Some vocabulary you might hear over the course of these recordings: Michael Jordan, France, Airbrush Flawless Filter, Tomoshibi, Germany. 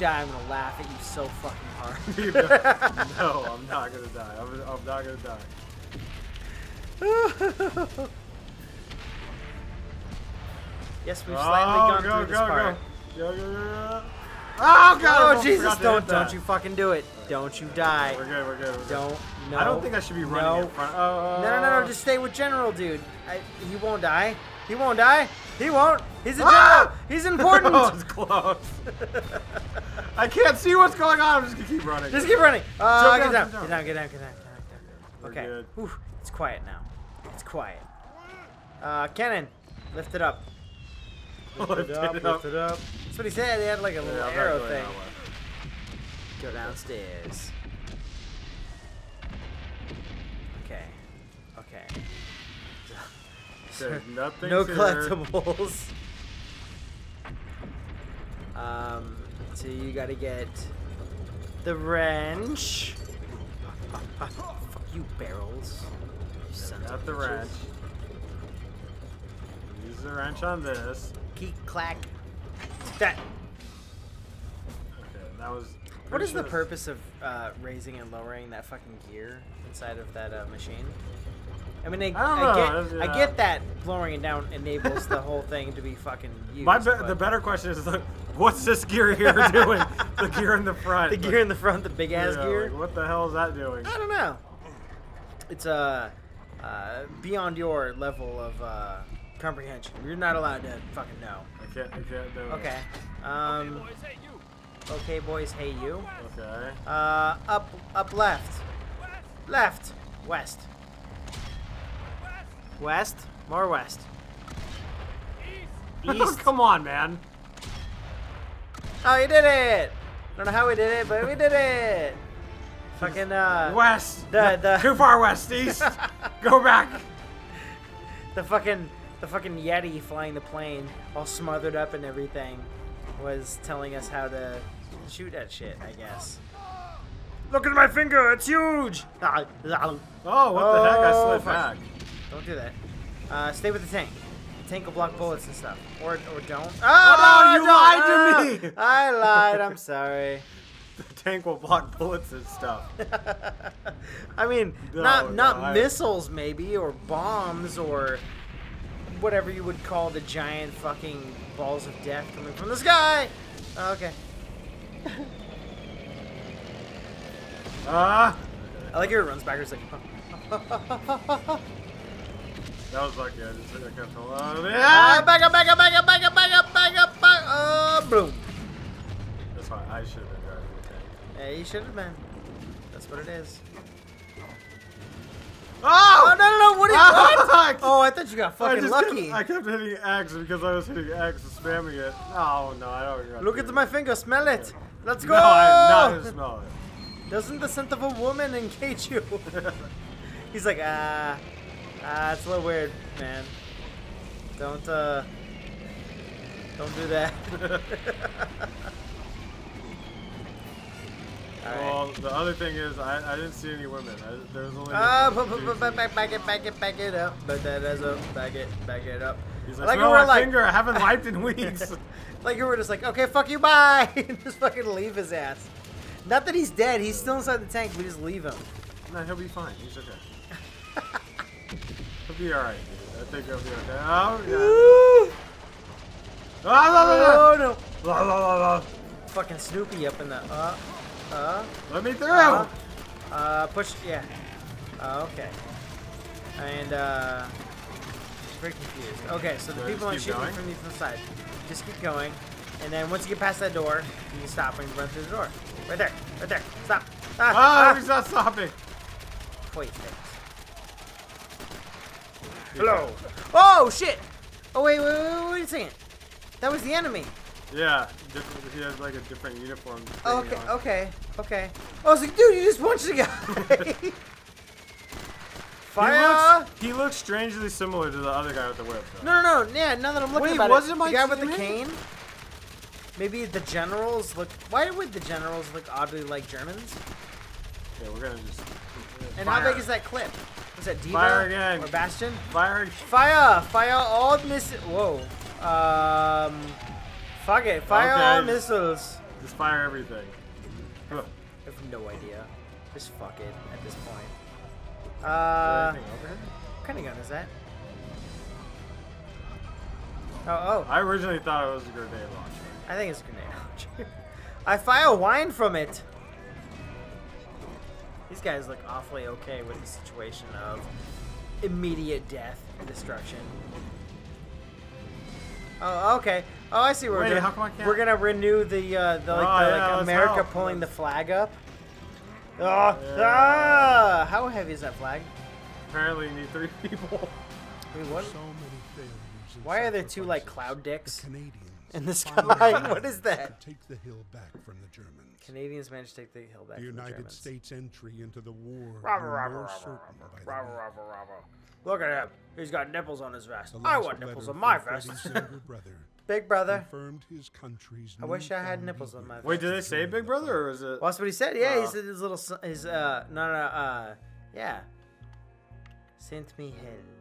die, I'm gonna laugh at you so fucking hard. No, I'm not gonna die. I'm not gonna die. Yes, we've slightly gone through this part. Go. Oh God! Oh Jesus! Don't you fucking do it! Right. Don't you die! We're good. We're good. We're good. Don't. No. I don't think I should be running in front. No! Just stay with General, dude. He won't die. He won't die. He won't. He's a general. He's important. Oh, it's close. I can't see what's going on. I'm just gonna keep running. Just keep running. Get down. Okay. Oof, it's quiet now. It's quiet. Cannon, lift it up. Lift it up. That's what he said. They had like a little arrow thing. Go downstairs. Okay. Okay. There's nothing. No collectibles. So you gotta get the wrench. Fuck you, barrels. You son of a bitch. Got the wrench. Use the wrench on this. Keek clack. That. Okay, that was. What is the purpose of raising and lowering that fucking gear inside of that machine? I mean, I get that lowering it down enables the whole thing to be fucking used. The better question is, like, what's this gear here doing? The gear in the front. The gear in the front, the big ass gear. Like, what the hell is that doing? I don't know. It's beyond your level of comprehension. You're not allowed to fucking know. I can't do it. Okay. Okay, boys, hey you. Okay. Up left. Left. West. West, more west. East. East. Come on, man. Oh, you did it! I don't know how we did it, but we did it! Fucking, west! Too far west, east! Go back! The fucking Yeti flying the plane, all smothered up and everything, was telling us how to shoot at shit, I guess. Look at my finger, it's huge! Oh, what the heck? I slid back. Don't do that. Stay with the tank. The tank will block bullets and stuff. Or don't. Oh, no, you lied to me! I lied. I'm sorry. The tank will block bullets and stuff. I mean, not missiles, maybe, or bombs, or whatever you would call the giant fucking balls of death coming from the sky. Okay. I like how it runs backwards like. That was lucky. I just kept a lot of it. Back up. Boom. That's why I should have been driving the tank. Yeah, you should have been. That's what it is. Oh! No. What? Oh, I thought you got fucking lucky. I kept hitting X because I was hitting X and spamming it. Oh, no, I don't regret it. Look at my finger. Smell it. Let's go. No, I'm not going to smell it. Doesn't the scent of a woman engage you? He's like, it's a little weird, man. Don't do that. Well, right. The other thing is, I didn't see any women. There was only. Back it up. Back it up. He's like, no, my finger, I haven't wiped in weeks. Like you were just like, okay, fuck you, bye, and just fucking leave his ass. Not that he's dead. He's still inside the tank. We just leave him. No, he'll be fine. He's okay. It'll be alright, dude. I think I'll be okay. Oh, God. Oh, no. La. Fucking Snoopy up in the. Let me through! Push. Yeah. Okay. And, very confused. Okay, so the people aren't shooting from you from the side. Just keep going. And then once you get past that door, you can stop and run through the door. Right there. Stop. He's not stopping. Wait there. Hello. Oh shit! Oh wait a second. That was the enemy. Yeah, he has like a different uniform. Okay. I was like, dude, you just punched the guy. Fire! He looks strangely similar to the other guy with the whip. Though. No. Yeah, now that I'm looking at it. Wait, wasn't my guy with the cane? Maybe the generals look. Why would the generals look oddly like Germans? Yeah, we're gonna just. And fire. How big is that clip? Is that Diva? Fire again. Or Bastion? Fire again. Fire all missiles. Whoa. Fuck it. Fire all missiles. Just fire everything. I have no idea. Just fuck it at this point. What kind of gun is that? Oh, oh. I originally thought it was a grenade launcher. I think it's a grenade launcher. I fire wine from it. These guys look awfully okay with the situation of immediate death and destruction. Oh, okay. Oh, I see what we're doing. How come I can't? We're gonna renew the America pulling the flag up. Oh, yeah. How heavy is that flag? Apparently, you need 3 people. Wait, what? So many why are there 2 like cloud dicks in the skyline? What is that? Take the hill back from the Germans. Canadians managed to take the hill back. The United States entry into the war. Look at him. He's got nipples on his vest. I want nipples on my vest. Big brother. His I wish I had nipples on my vest. Wait, did they say Big Brother or is it? Well, that's what he said. Yeah, he said his little son, his yeah. Sent me hell.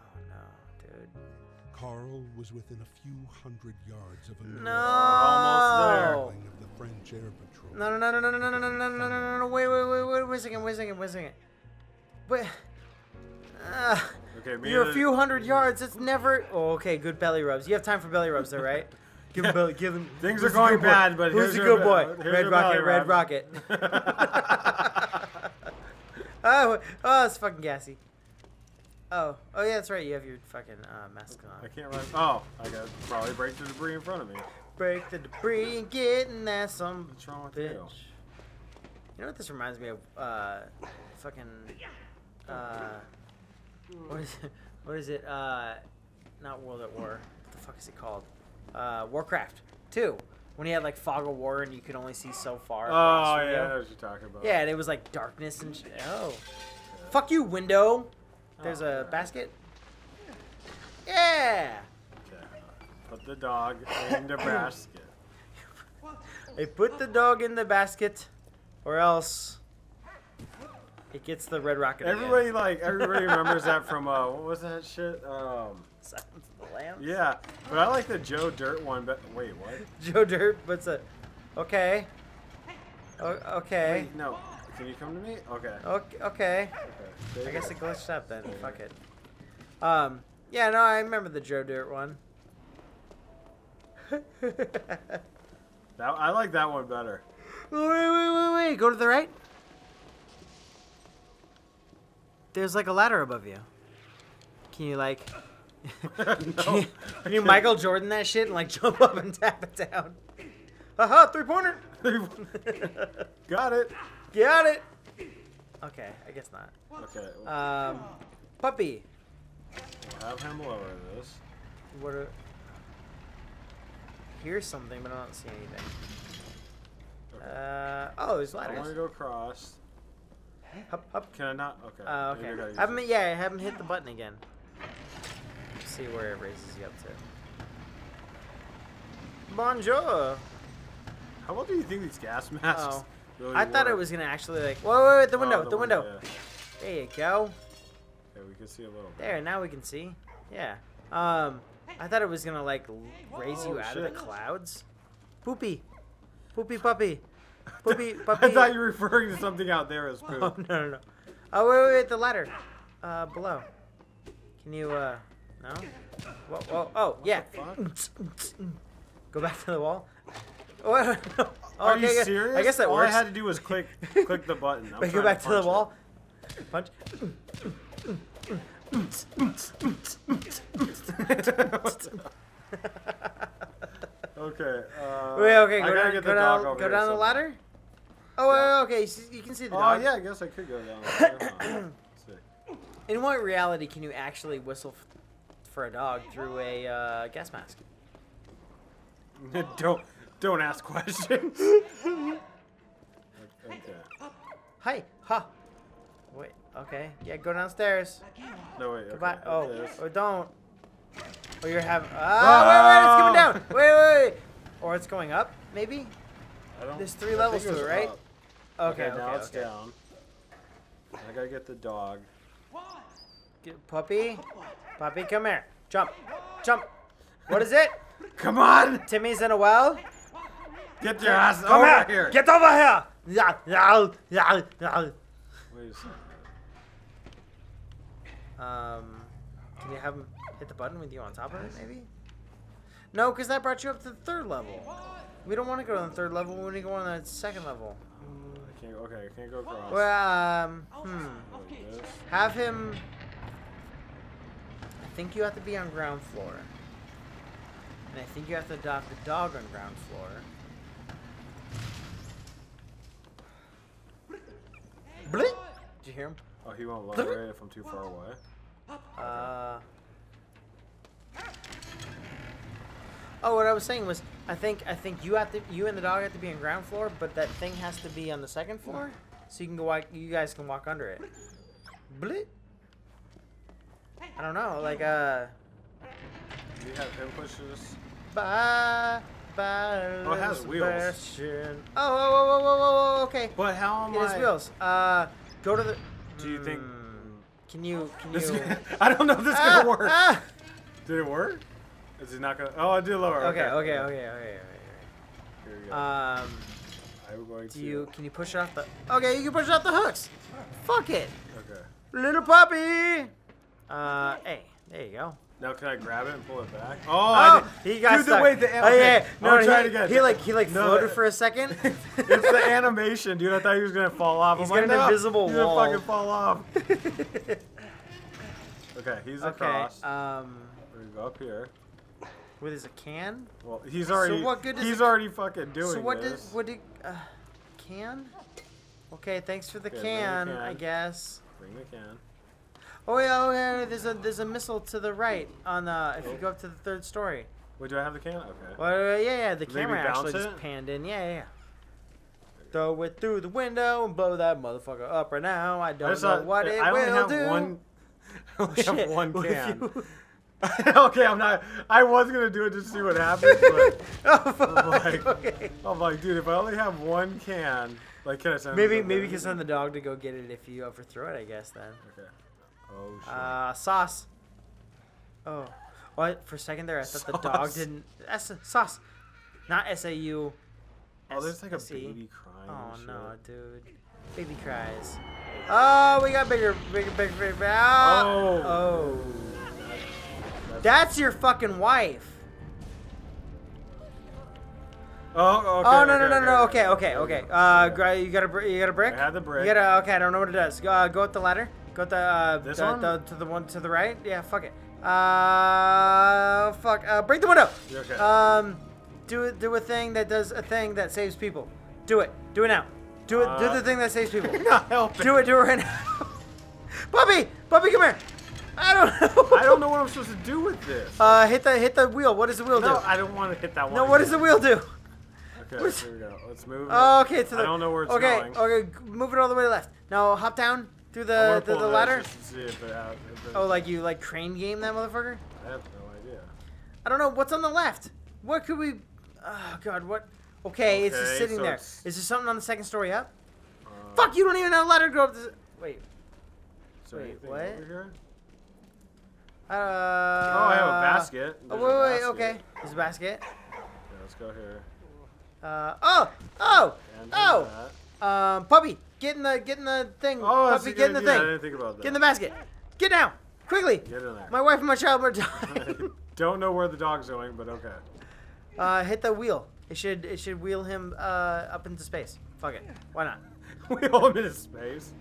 Oh no, dude. Carl was within a few hundred yards of a almost there. Of the French air patrol. No, wait, wait a second. But okay, you're a few hundred yards. It's never. Oh, okay, good belly rubs. You have time for belly rubs, though, right? Give him belly. Give him. Things are going bad, but who's a good boy? Red Rocket. Red Rocket. oh, it's fucking gassy. Oh, oh yeah, that's right. You have your fucking mask on. I can't run. Oh, I gotta probably break the debris in front of me. Break the debris and get in that some bitch. What's wrong with you? You know what this reminds me of? Fucking. What is it? Not World at War. What the fuck is it called? Warcraft 2. When you had like fog of war and you could only see so far. Oh yeah, I know what you're talking about. Yeah, and it was like darkness and shit. Oh, yeah. Fuck you, window. There's a basket. Yeah. Okay. Put the dog in the basket. They put the dog in the basket, or else. It gets the Red Rocket. Everybody again. Everybody remembers that from what was that shit? Silence of the Lambs. Yeah, but I like the Joe Dirt one. But wait, what? Joe Dirt, what's it? Okay. Okay. Wait, no, can you come to me? Okay. Okay. I guess it glitched up then. Okay. Fuck it. Yeah, no, I remember the Joe Dirt one. I like that one better. Wait. Go to the right. There's like a ladder above you. Can you like... can you Michael Jordan that shit and like jump up and tap it down? Aha, 3-pointer! Got it! Okay, I guess not. Okay. Puppy. We'll have him lower this. What a... Here's something, but I don't see anything. Okay. Oh, there's ladders. I want to go across. Hup, hup. Can I not? Okay. Okay. I haven't hit the button again. Let's see where it raises you up to. Bonjour. How well do you think these gas masks? Oh. Really I thought it was gonna actually like. Whoa, wait, the window, the window. Yeah. There you go. Okay, we can see a little. There, now we can see. Yeah. I thought it was gonna like raise you out of the clouds. Poopy puppy. Poopy, puppy. I thought you were referring to something out there as poop. Oh, no. Oh, wait, the ladder. Below. Can you, no? Whoa, oh, yeah. Go back to the wall. Oh, no. Okay, are you serious? I guess that works. All I had to do was click the button. Wait, go back to the wall. Punch. Okay. Wait, go down the ladder? Oh, yeah. Okay. You can see the dog. Oh, yeah. I guess I could go down the ladder. In what reality can you actually whistle for a dog through a gas mask? Don't ask questions. Okay. Hi. Ha. Wait. Okay. Yeah, go downstairs. No, wait. Okay. Goodbye. Oh, don't. Or you're having. Wait, it's coming down. Wait. Or it's going up, maybe? I don't, there's 3 levels to it, right? Okay, now it's down. I gotta get the dog. Puppy? Puppy, come here. Jump. What is it? Come on! Timmy's in a well? Get your ass over here! Get over here! Wait a second. Can you have him hit the button with you on top of it, maybe? No, because that brought you up to the third level. We don't want to go to the third level. We want to go on the second level. I can't, okay, I can't go across. Well, have him... I think you have to be on ground floor. And I think you have to adopt the dog on ground floor. Hey, did you hear him? Oh, he won't lower it if I'm too far away. Oh, what I was saying was, I think you have to, you and the dog have to be on ground floor, but that thing has to be on the second floor, so you can go, you guys can walk under it. Blit. I don't know, like do you have him push this? Oh, it has wheels. Oh, oh, okay. But how am I? It has wheels. Go to the. Do you think? Can you? I don't know if this is gonna work. Did it work? Is it not gonna? Oh, I did lower. Okay. Here we go. I'm going to. Can you push off the? Okay, you can push off the hooks. Fuck it. Okay. Little puppy. Hey, there you go. Now can I grab it and pull it back? Oh, he got stuck. Dude, the way the animation. No, try it again. He floated for a second. It's the animation, dude. I thought he was gonna fall off. He's got an invisible wall. He's gonna fucking fall off. Okay, he's across. We go up here. What is a can? Well, he's already. So what good is? He's already fucking doing this. So what did? What did? Can? Okay, thanks for the can, I guess. Bring the can. Oh yeah, there's a missile to the right on the if you go up to the third story. Wait, do I have the camera? Okay. Well, the camera actually just panned in. Yeah. Throw it through the window and blow that motherfucker up right now. I don't know what it will do. I only have one can. Okay, I'm not. I was gonna do it just to see what happens, but I'm like, dude, if I only have one can, like, can I send? Maybe you can send the dog to go get it if you overthrow it. I guess then. Okay. Oh, shit. Sauce. Oh. What? For a second there, I thought the dog didn't. Sauce. Not S-A-U. Oh, there's like a baby crying. Oh, no, dude. Baby cries. Oh, we got bigger. Oh. That's your fucking wife. Oh, okay. Oh, no. Okay. You got a brick? I had the brick. I don't know what it does. Go up the ladder. Got the one to the right? Yeah, fuck it. Break the window. You're okay. Do a thing that does a thing that saves people. Do it. Do it now. Do it. Do the thing that saves people. You're not helping. Do it right now. Puppy, come here. I don't know what I'm supposed to do with this. Hit the wheel. What does the wheel do? No, I don't want to hit that one. No, what does the wheel do? Okay, here we go. Let's move it. Okay, to the. I don't know where it's going. Okay, move it all the way to the left. Now hop down. Through the ladder? Oh, like you crane game that motherfucker? I have no idea. I don't know. What's on the left? What could we... Oh, God, what... Okay, it's just sitting there. Is there something on the second story up? Fuck, you don't even have a ladder to go up this... Wait. Wait, what? Over here? Oh, I have a basket. Wait, okay. There's a basket. Yeah, let's go here. Puppy! Get in the thing. Oh, puppy, get in the thing. I didn't think about that. Get in the basket. Get down. Quickly. Get in there. My wife and my child are dying. Don't know where the dog's going, but okay. Hit the wheel. It should wheel him up into space. Fuck it. Why not? Wheel him into space.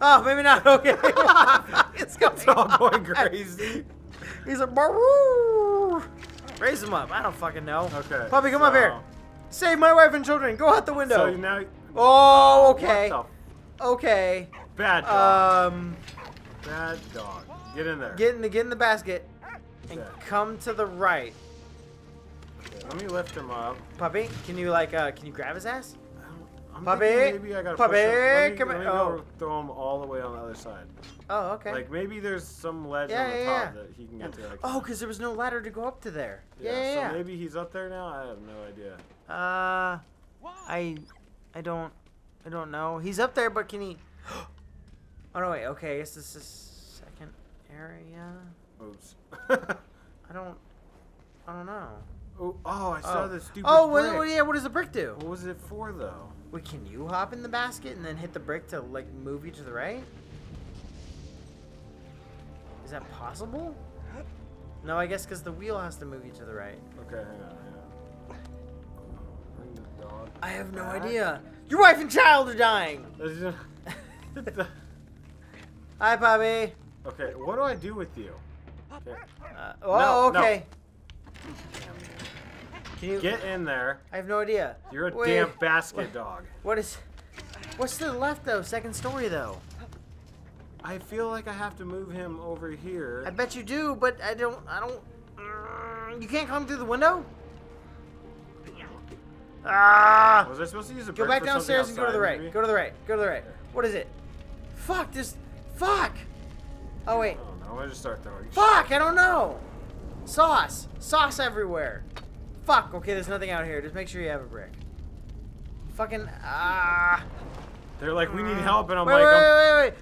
Oh, maybe not. Okay. It's all going crazy. He's like, woo. Raise him up. I don't fucking know. Okay. Puppy, come up here. Save my wife and children. Go out the window. So now. Oh, okay. What the okay. Bad dog. Bad dog. Get in there. Get in the basket, and come to the right. Okay, let me lift him up. Puppy, can you grab his ass? Puppy, come here. Oh. Throw him all the way on the other side. Oh, okay. Like maybe there's some ledge on the top that he can get to. Like, oh, because there was no ladder to go up to there. Yeah. So maybe he's up there now. I have no idea. I don't know. He's up there, but can he? Oh no! Wait. Okay. I guess this is second area. Oops. I don't know. Oh, I saw this stupid brick. Oh, yeah, what does the brick do? What was it for, though? Wait, can you hop in the basket and then hit the brick to, like, move you to the right? Is that possible? No, I guess because the wheel has to move you to the right. Okay, hang on, yeah. Bring the dog back. I have no idea. Your wife and child are dying! Hi, Bobby. Okay, what do I do with you? Okay. Oh, no, okay. No. Can you get in there? I have no idea. You're a damn basket dog. What's to the left though? Second story though. I feel like I have to move him over here. I bet you do, but I don't. You can't come through the window? Ah! Was I supposed to use a brick? Go back downstairs and go to the right. Maybe? Go to the right. Go to the right. What is it? Fuck this. Fuck. Oh wait. Oh no! I just start throwing. Fuck! I don't know. Sauce. Sauce everywhere. Fuck. Okay, there's nothing out here. Just make sure you have a brick. Fucking ah. They're like, we need help, and I'm like, wait,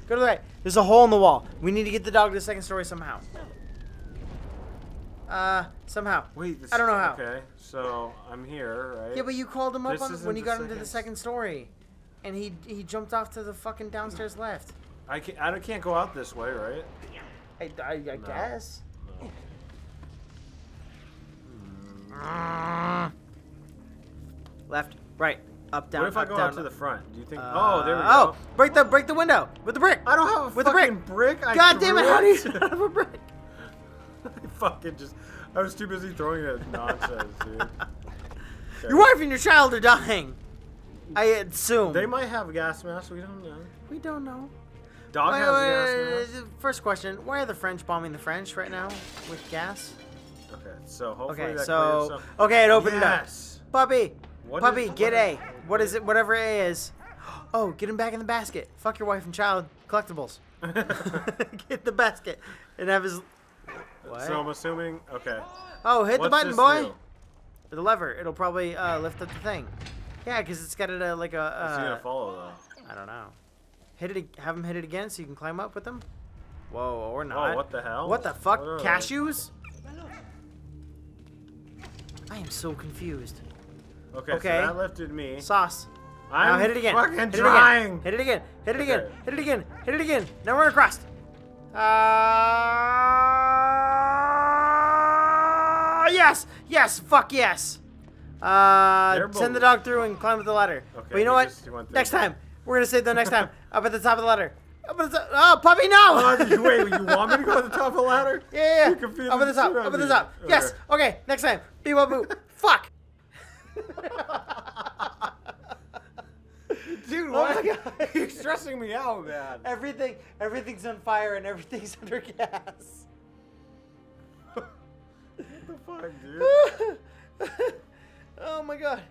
go to the right. There's a hole in the wall. We need to get the dog to the second story somehow. Somehow. Wait. This, I don't know how. Okay. So I'm here, right? Yeah, but you called him up on, when you got him to the second story, and he jumped off to the fucking downstairs left. I can't go out this way, right? I guess. No. Left, right, up, down. What if I go out to the front? Do you think? Oh, there we go. Oh, break the window with the brick. I don't have a fucking brick. God damn it! How do you not have a brick? I fucking just. I was too busy throwing that nonsense, dude. Okay. Your wife and your child are dying. I assume they might have gas masks. We don't know. We don't know. Dog has gas masks. First question: why are the French bombing the French right now with gas? Okay, so hopefully that clears up. Okay, it opened up. Puppy, get A. What is it? Whatever A is. Oh, get him back in the basket. Fuck your wife and child. Collectibles. Get the basket and have his. What? So I'm assuming. Okay. Oh, hit the button, boy. The lever. It'll probably lift up the thing. Yeah, because it's got it like a. It's gonna follow though. I don't know. Hit it. Have him hit it again so you can climb up with them. Whoa, or not. Oh, what the hell? What the fuck? What cashews? I am so confused. Okay, so that lifted me. Sauce. Now hit it again. Fucking trying. Hit it again. Hit it again. Hit it again. Hit it again. Now we're across. Yes. Yes. Fuck yes. Send the dog through and climb up the ladder. Okay, but you know what? Next time. We're going to save the next time. Up at the top of the ladder. Up at the top. Oh, puppy, no! Wait, you want me to go to the top of the ladder? Yeah, yeah, yeah. Up at the top. Up at the top. Yes. Okay, next time. Bee-wah-boo. Fuck. Dude, what? Oh my God. You're stressing me out, man. Everything's on fire and everything's under gas. What the fuck, dude? Oh, my God.